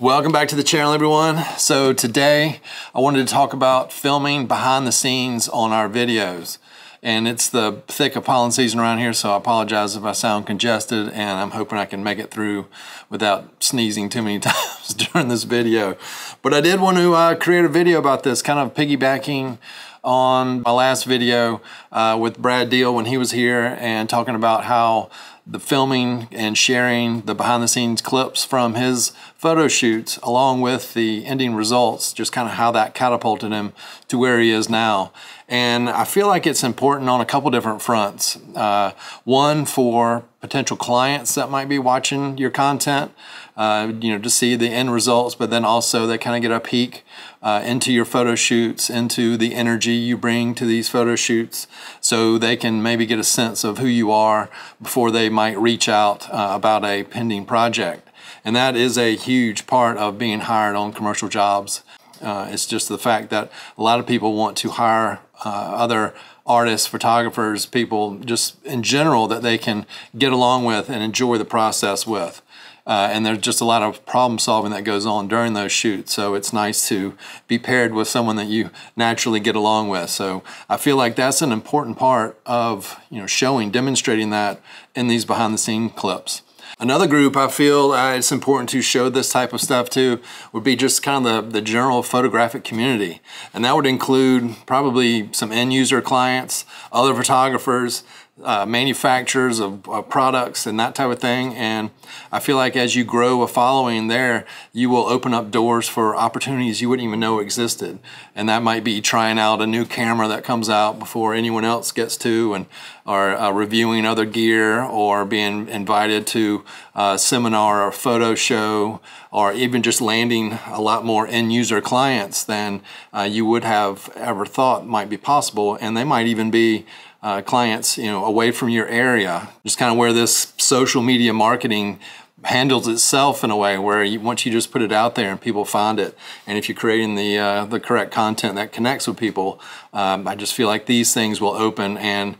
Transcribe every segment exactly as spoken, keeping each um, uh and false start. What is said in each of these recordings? Welcome back to the channel, everyone. So today I wanted to talk about filming behind the scenes on our videos. And it's the thick of pollen season around here, so I apologize if I sound congested, and I'm hoping I can make it through without sneezing too many times during this video. But I did want to uh, create a video about this, kind of piggybacking on my last video uh, with Brad Deal when he was here and talking about how the filming and sharing the behind the scenes clips from his photo shoots along with the ending results, just kind of how that catapulted him to where he is now. And I feel like it's important on a couple different fronts. Uh, one, for potential clients that might be watching your content, uh, you know, to see the end results, but then also they kind of get a peek uh, into your photo shoots, into the energy you bring to these photo shoots, so they can maybe get a sense of who you are before they might reach out uh, about a pending project. And that is a huge part of being hired on commercial jobs. Uh, it's just the fact that a lot of people want to hire uh, other artists, photographers, people just in general that they can get along with and enjoy the process with. Uh, and there's just a lot of problem solving that goes on during those shoots. So it's nice to be paired with someone that you naturally get along with. So I feel like that's an important part of, you know, showing, demonstrating that in these behind the scenes clips. Another group I feel uh, it's important to show this type of stuff to would be just kind of the, the general photographic community. And that would include probably some end user clients, other photographers, uh, manufacturers of, of products and that type of thing. And I feel like as you grow a following there, you will open up doors for opportunities you wouldn't even know existed. And that might be trying out a new camera that comes out before anyone else gets to, and or uh, reviewing other gear, or being invited to a seminar or photo show, or even just landing a lot more end user clients than uh, you would have ever thought might be possible. And they might even be uh, clients, you know, away from your area, just kind of where this social media marketing handles itself in a way where you, once you just put it out there and people find it, and if you're creating the uh, the correct content that connects with people, um, I just feel like these things will open, and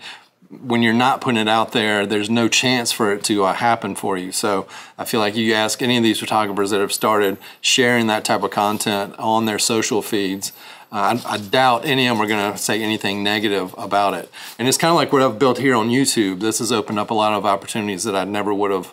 when you're not putting it out there, there's no chance for it to uh, happen for you. So I feel like you ask any of these photographers that have started sharing that type of content on their social feeds, uh, I, I doubt any of them are going to say anything negative about it. And it's kind of like what I've built here on YouTube. This has opened up a lot of opportunities that I never would have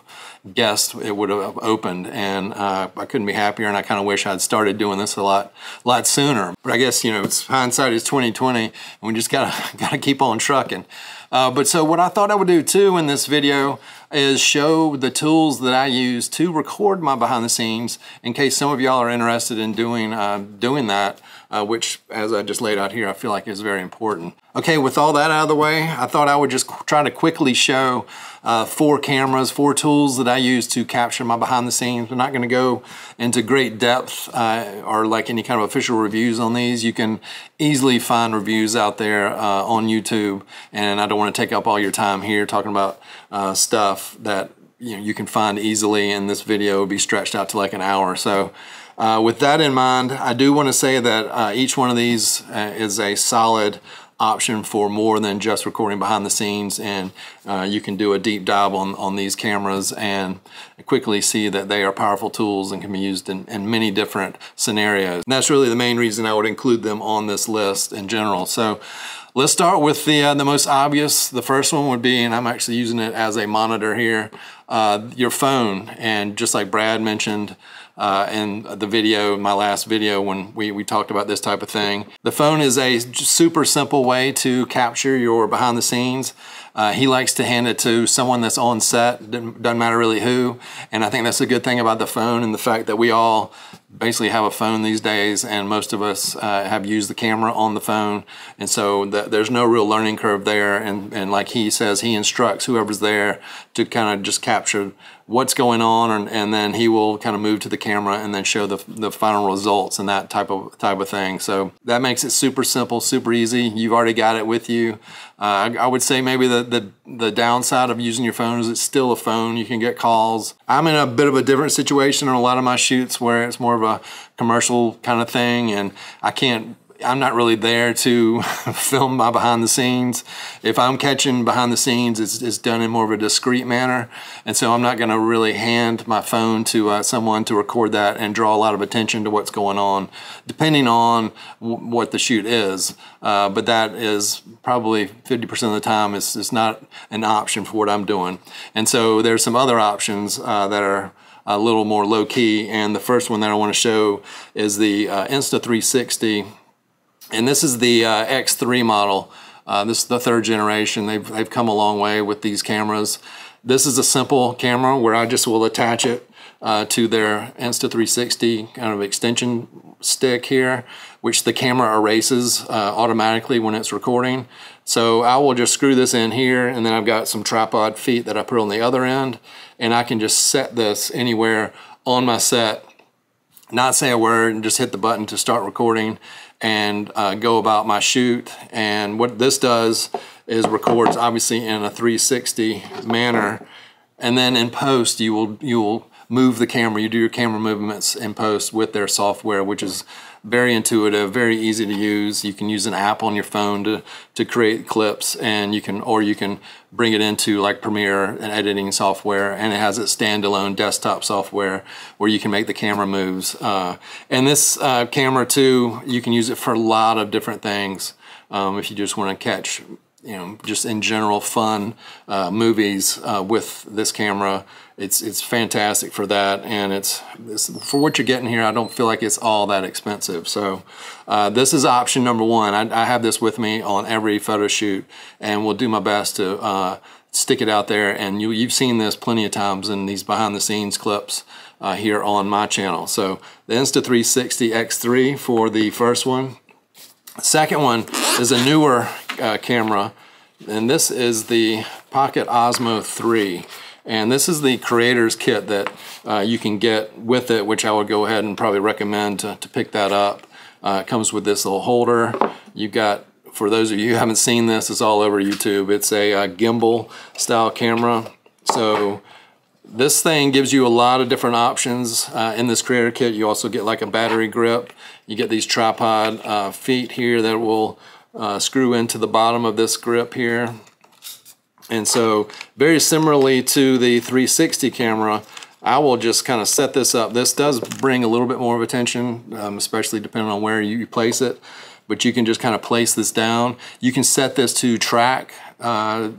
guessed it would have opened, and uh, I couldn't be happier. And I kind of wish I'd started doing this a lot, lot sooner. But I guess, you know, it's hindsight is twenty twenty, and we just gotta gotta keep on trucking. Uh, but so what I thought I would do too in this video is show the tools that I use to record my behind the scenes, in case some of y'all are interested in doing uh, doing that, uh, which, as I just laid out here, I feel like is very important. Okay, with all that out of the way, I thought I would just try to quickly show uh, four cameras, four tools that I use to capture my behind the scenes. We're not going to go into great depth uh, or like any kind of official reviews on these. You can easily find reviews out there uh, on YouTube, and I don't want to take up all your time here talking about uh, stuff that, you know, you can find easily, and this video will be stretched out to like an hour. So uh, with that in mind, I do want to say that uh, each one of these uh, is a solid option for more than just recording behind the scenes, and uh, you can do a deep dive on, on these cameras and quickly see that they are powerful tools and can be used in, in many different scenarios. And that's really the main reason I would include them on this list in general. So let's start with the, uh, the most obvious. The first one would be, and I'm actually using it as a monitor here, uh, your phone. And just like Brad mentioned uh, in the video, my last video when we, we talked about this type of thing, the phone is a super simple way to capture your behind the scenes. Uh, he likes to hand it to someone that's on set, doesn't matter really who. And I think that's a good thing about the phone, and the fact that we all basically have a phone these days, and most of us uh, have used the camera on the phone, and so th there's no real learning curve there, and, and like he says, he instructs whoever's there to kind of just capture what's going on, and, and then he will kind of move to the camera and then show the, the final results and that type of type of thing. So that makes it super simple, super easy. You've already got it with you. Uh, I, I would say maybe the, the, the downside of using your phone is it's still a phone. You can get calls. I'm in a bit of a different situation on a lot of my shoots where it's more of a commercial kind of thing, and I can't I'm not really there to film my behind the scenes. If I'm catching behind the scenes, it's, it's done in more of a discreet manner. And so I'm not gonna really hand my phone to uh, someone to record that and draw a lot of attention to what's going on, depending on w what the shoot is. Uh, but that is probably fifty percent of the time, it's, it's not an option for what I'm doing. And so there's some other options uh, that are a little more low key, and the first one that I want to show is the uh, Insta three sixty, and this is the uh, X three model. Uh, this is the third generation. They've, they've come a long way with these cameras. This is a simple camera where I just will attach it uh, to their Insta three sixty kind of extension stick here, which the camera erases uh, automatically when it's recording. So I will just screw this in here, and then I've got some tripod feet that I put on the other end, and I can just set this anywhere on my set, not say a word, and just hit the button to start recording and uh, go about my shoot. And what this does is records obviously in a three sixty manner, and then in post you will, you will move the camera, you do your camera movements in post with their software, which is very intuitive, very easy to use. You can use an app on your phone to, to create clips, and you can, or you can bring it into like Premiere and editing software, and it has its standalone desktop software where you can make the camera moves. Uh, and this uh, camera too, you can use it for a lot of different things. Um, if you just want to catch, you know, just in general fun uh, movies uh, with this camera, It's, it's fantastic for that, and it's, it's, for what you're getting here, I don't feel like it's all that expensive. So uh, this is option number one. I, I have this with me on every photo shoot, and will do my best to uh, stick it out there. And you, you've seen this plenty of times in these behind the scenes clips uh, here on my channel. So the Insta three sixty X three for the first one. Second one is a newer uh, camera, and this is the Pocket Osmo three. And this is the creator's kit that uh, you can get with it, which I would go ahead and probably recommend to, to pick that up. Uh, it comes with this little holder. You've got, for those of you who haven't seen this, it's all over YouTube. It's a uh, gimbal style camera. So this thing gives you a lot of different options uh, in this creator kit. You also get like a battery grip. You get these tripod uh, feet here that will uh, screw into the bottom of this grip here. And so very similarly to the three sixty camera, I will just kind of set this up. This does bring a little bit more of attention, um, especially depending on where you place it, but you can just kind of place this down. You can set this to track uh,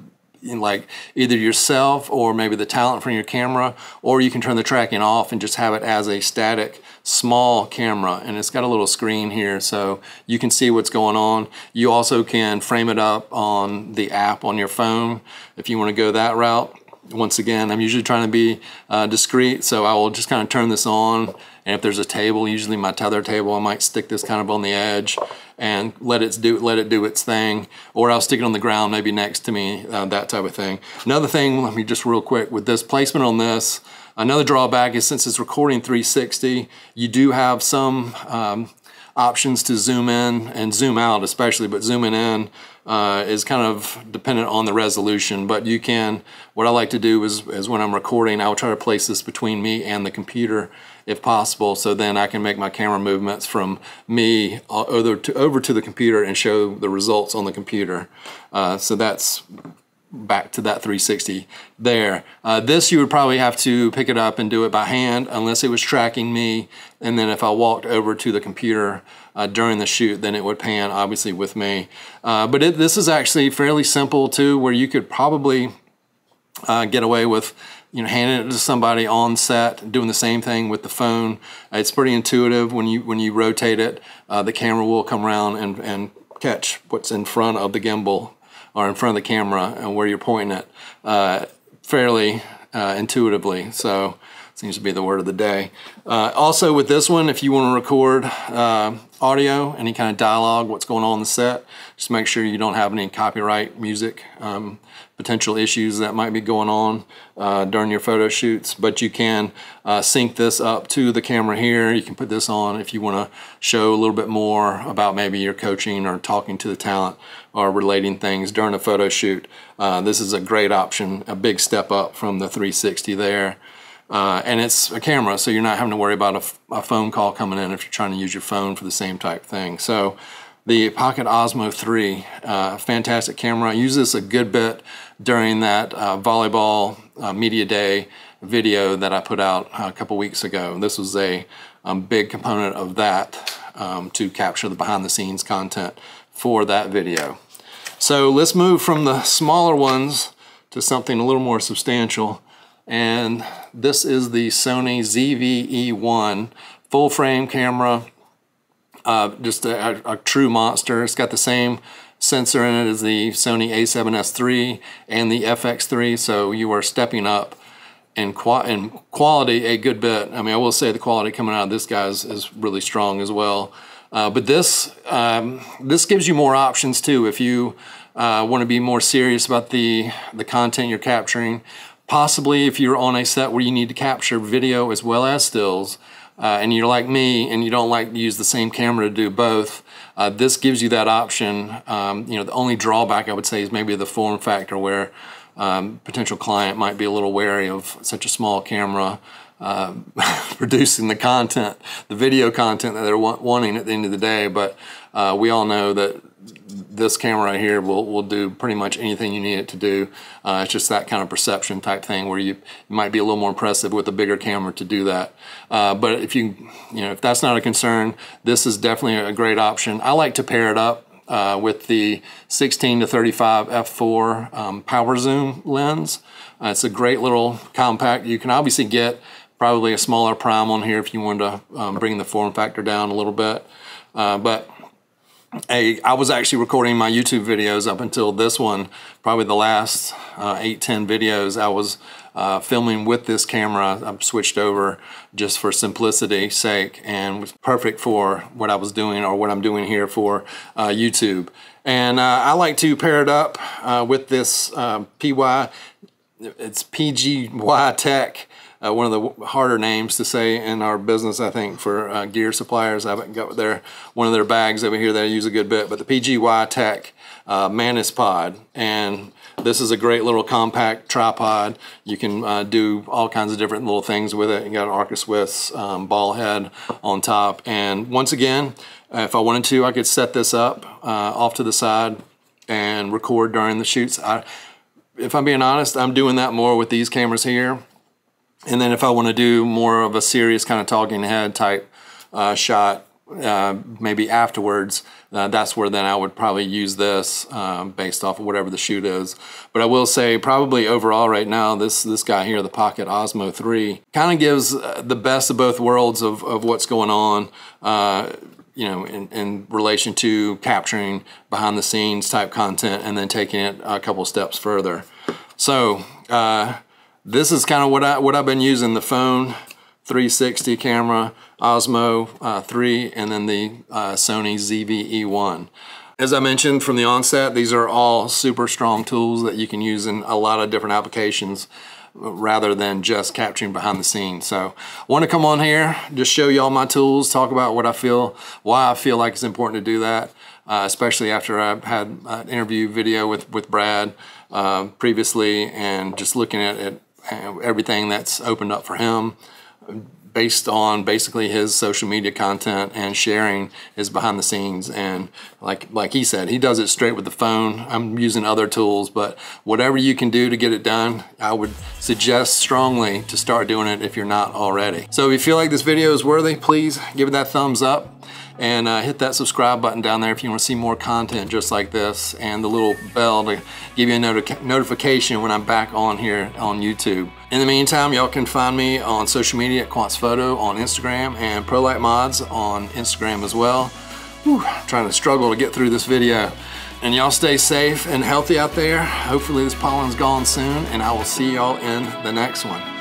in like either yourself or maybe the talent from your camera, or you can turn the tracking off and just have it as a static small camera, and it's got a little screen here so you can see what's going on. You also can frame it up on the app on your phone if you want to go that route. Once again, I'm usually trying to be uh, discreet, so I will just kind of turn this on, and if there's a table, usually my tether table, I might stick this kind of on the edge and let it do, let it do its thing, or I'll stick it on the ground maybe next to me, uh, that type of thing. Another thing, let me just real quick, with this placement on this, another drawback is since it's recording three sixty, you do have some um, options to zoom in and zoom out especially, but zooming in uh, is kind of dependent on the resolution. But you can, what I like to do is, is when I'm recording, I will try to place this between me and the computer if possible, so then I can make my camera movements from me over to, over to the computer and show the results on the computer. Uh, so that's back to that three sixty there. Uh, this you would probably have to pick it up and do it by hand unless it was tracking me, and then if I walked over to the computer uh, during the shoot, then it would pan obviously with me. Uh, but it, this is actually fairly simple too, where you could probably uh, get away with, you know, handing it to somebody on set, doing the same thing with the phone. It's pretty intuitive. When you when you rotate it, uh, the camera will come around and, and catch what's in front of the gimbal or in front of the camera and where you're pointing it uh, fairly uh, intuitively. So seems to be the word of the day. Uh, also with this one, if you want to record uh, audio, any kind of dialogue, what's going on in the set, just make sure you don't have any copyright music, um, potential issues that might be going on uh, during your photo shoots. But you can uh, sync this up to the camera here. You can put this on if you want to show a little bit more about maybe your coaching or talking to the talent or relating things during a photo shoot. Uh, this is a great option, a big step up from the three sixty there. Uh, and it's a camera, so you're not having to worry about a, a phone call coming in if you're trying to use your phone for the same type thing. So the Pocket Osmo three, uh, fantastic camera. I use this a good bit during that uh, volleyball uh, media day video that I put out a couple weeks ago. This was a um, big component of that um, to capture the behind the scenes content for that video. So let's move from the smaller ones to something a little more substantial. And this is the Sony Z V E one full frame camera, uh, just a, a, a true monster. It's got the same sensor in it as the Sony A seven S three and the F X three. So you are stepping up in, qua in quality a good bit. I mean, I will say the quality coming out of this guy is, is really strong as well. Uh, but this, um, this gives you more options too if you uh, want to be more serious about the, the content you're capturing. Possibly if you're on a set where you need to capture video as well as stills, uh, and you're like me and you don't like to use the same camera to do both, uh, this gives you that option. Um, you know, the only drawback I would say is maybe the form factor, where um, potential client might be a little wary of such a small camera Uh, producing the content, the video content that they're wa wanting at the end of the day. But uh, we all know that this camera right here will, will do pretty much anything you need it to do. Uh, it's just that kind of perception type thing where you, you might be a little more impressive with a bigger camera to do that. Uh, but if you, you know, if that's not a concern, this is definitely a great option. I like to pair it up uh, with the sixteen to thirty-five f four um, power zoom lens. Uh, it's a great little compact. You can obviously get probably a smaller prime on here if you wanted to um, bring the form factor down a little bit. Uh, but a, I was actually recording my YouTube videos up until this one, probably the last uh, eight, ten videos I was uh, filming with this camera. I've switched over just for simplicity's sake, and was perfect for what I was doing or what I'm doing here for uh, YouTube. And uh, I like to pair it up uh, with this uh, P Y, it's P G Y Tech. Uh, one of the harder names to say in our business, I think, for uh, gear suppliers. I've got their, one of their bags over here that I use a good bit, but the P G Y Tech uh, Mantis Pod. And this is a great little compact tripod. You can uh, do all kinds of different little things with it. You got an Arca Swiss um, ball head on top. And once again, if I wanted to, I could set this up uh, off to the side and record during the shoots. I, if I'm being honest, I'm doing that more with these cameras here. And then if I want to do more of a serious kind of talking head type uh, shot, uh, maybe afterwards, uh, that's where then I would probably use this um, based off of whatever the shoot is. But I will say probably overall right now, this this guy here, the Pocket Osmo three, kind of gives uh, the best of both worlds of, of what's going on, uh, you know, in, in relation to capturing behind the scenes type content and then taking it a couple steps further. So, uh, this is kind of what, I, what I've been using, the phone, three sixty camera, Osmo uh, three, and then the uh, Sony Z V E one. As I mentioned from the onset, these are all super strong tools that you can use in a lot of different applications rather than just capturing behind the scenes. So I want to come on here, just show you all my tools, talk about what I feel, why I feel like it's important to do that, uh, especially after I've had an interview video with, with Brad uh, previously, and just looking at it, everything that's opened up for him based on basically his social media content and sharing his behind the scenes. And like like he said, he does it straight with the phone. I'm using other tools, but whatever you can do to get it done, I would suggest strongly to start doing it if you're not already. So if you feel like this video is worthy, please give it that thumbs up and uh, hit that subscribe button down there if you want to see more content just like this, and the little bell to give you a noti- notification when I'm back on here on YouTube. In the meantime, y'all can find me on social media at QuantzPhoto on Instagram and ProLightMods on Instagram as well. Whew, trying to struggle to get through this video. And y'all stay safe and healthy out there. Hopefully this pollen's gone soon, and I will see y'all in the next one.